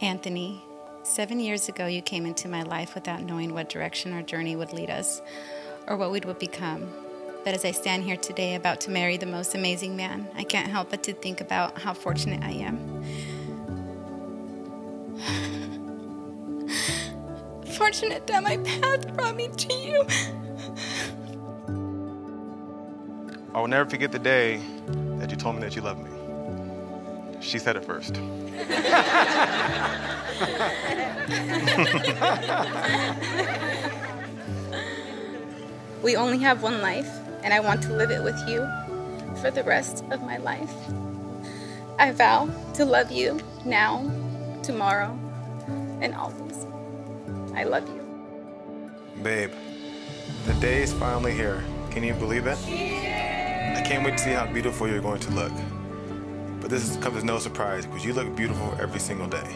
Anthony, 7 years ago you came into my life without knowing what direction our journey would lead us or what we would become. But as I stand here today about to marry the most amazing man, I can't help but to think about how fortunate I am. Fortunate that my path brought me to you. I will never forget the day that you told me that you loved me. She said it first. We only have one life, and I want to live it with you for the rest of my life. I vow to love you now, tomorrow, and always. I love you. Babe, the day is finally here. Can you believe it? I can't wait to see how beautiful you're going to look. But this comes as no surprise, because you look beautiful every single day.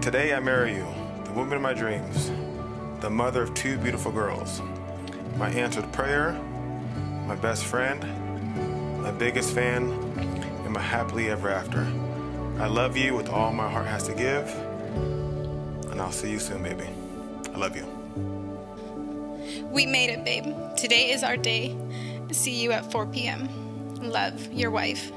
Today I marry you, the woman of my dreams, the mother of two beautiful girls, my answered prayer, my best friend, my biggest fan, and my happily ever after. I love you with all my heart has to give, and I'll see you soon, baby. I love you. We made it, babe. Today is our day. See you at 4 p.m. Love, your wife.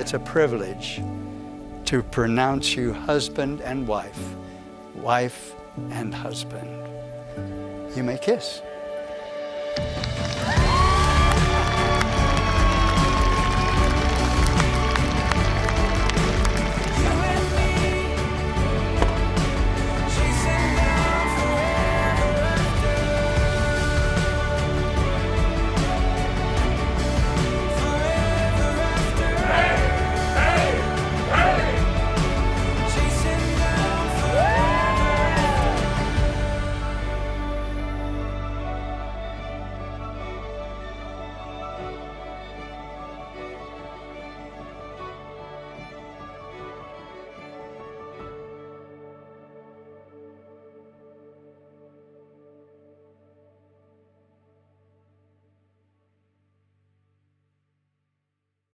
It's a privilege to pronounce you husband and wife, wife and husband. You may kiss.